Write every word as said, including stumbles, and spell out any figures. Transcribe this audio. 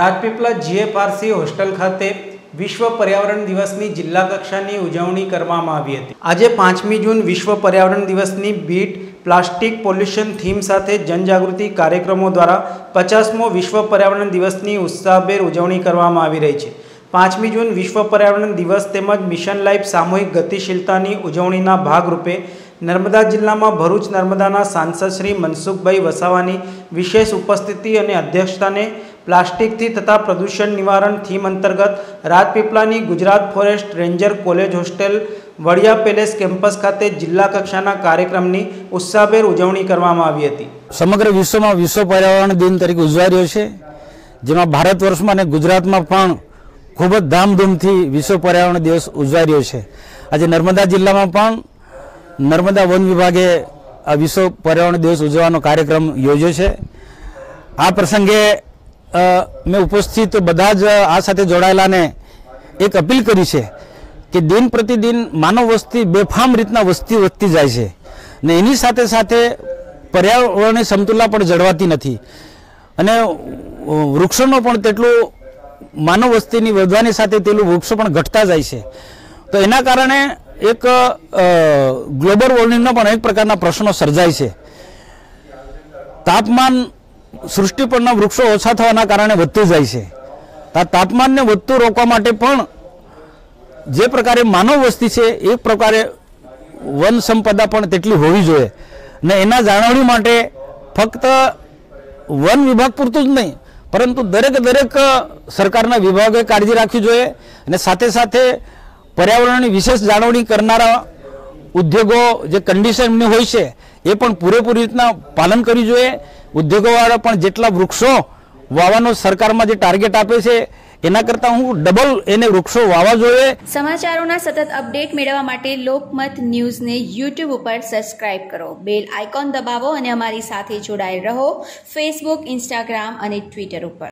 Rajpipla જીએફઆરસી hostel ખાતે विश्व पर्यावरण दिवस की जिला कक्षा की उजवणी करवामां आवी हती। आज पांचमी जून विश्व पर्यावरण दिवस की बीट प्लास्टिक पॉल्यूशन थीम साथ जनजागृति कार्यक्रमों द्वारा पचासमो विश्व पर्यावरण दिवस की उत्साहभेर उजवणी करवामां आवी रही है। पांचमी जून विश्व पर्यावरण दिवस तेमज मिशन लाइफ सामूहिक गतिशीलता की उजवणीना भागरूपे नर्मदा जिला में भरूच नर्मदा सांसद श्री मनसुखभाई वसावा विशेष उपस्थिति और अध्यक्षता ने प्लास्टिक थी तथा प्रदूषण निवारण थीम अंतर्गत Rajpipla Gujarat forest ranger college hostel Vadia palace campus खाते जिला कक्षाना कार्यक्रम की उत्साहभेर उजवणी करवामां आवी हती। समग्र विश्व में विश्व पर्यावरण दिन तरीके उजवाई रह्यो छे, जेमां भारतवर्ष में गुजरात में पण खूब ज धामधूमथी विश्व पर्यावरण दिवस उजवाई रह्यो छे। आज नर्मदा जिला में पण नर्मदा वन विभागे आ विश्व पर्यावरण दिवस उजवવાનો कार्यक्रम યોજ્યો છે। આ પ્રસંગે મેં ઉપસ્થિત બધા જ આ સાથે જોડાયેલાને એક અપીલ કરી છે કે દિન પ્રતિદિન માનવ વસ્તી બેફામ રીતના વસ્તી વધતી જાય છે ને એની સાથે સાથે પર્યાવરણની સમતુલા પણ જળવાતી નથી અને વૃક્ષોનો પણ તેટલું માનવ વસ્તીની વધવાની સાથે તેટલું વૃક્ષો પણ ઘટતા જાય છે। તો એના કારણે एक ग्लोबल वोर्मिंगना पण अनेक प्रकारना प्रश्नों सर्जाय छे। तापमान सृष्टि परना वृक्षो ओछा थवाना कारणे वधतुं जाय छे। आ तापमानने वधतुं रोकवा माटे पण जे प्रकारे मानव वस्ती छे ए प्रकारे वन संपदा पण तेटली होवी जोईए ने एना जाळवणी माटे फक्त वन विभाग पूरतुं ज नहीं परंतु दरेक दरेक सरकारना विभागे काळजी राखवी जोईए अने साथे साथे पर्यावरण विशेष जाणवणी करनारा उद्योगों जे कंडीशन में होय छे ए पण पूरेपूरी रीतना पालन करवी जोईए। उद्योगोवाळा पण जेटला वृक्षो वावानो सरकार में जे टार्गेट आपे छे एना करता हूँ डबल एने वृक्षो वावा जोईए। समाचारोना सतत अपडेट मेळववा माटे लोकमत न्यूज ने यूट्यूब पर सब्सक्राइब करो, बेल आइकॉन दबावो अने अमारी साथे जोड़ायेल रहो फेसबुक, इंस्टाग्राम और ट्विटर पर।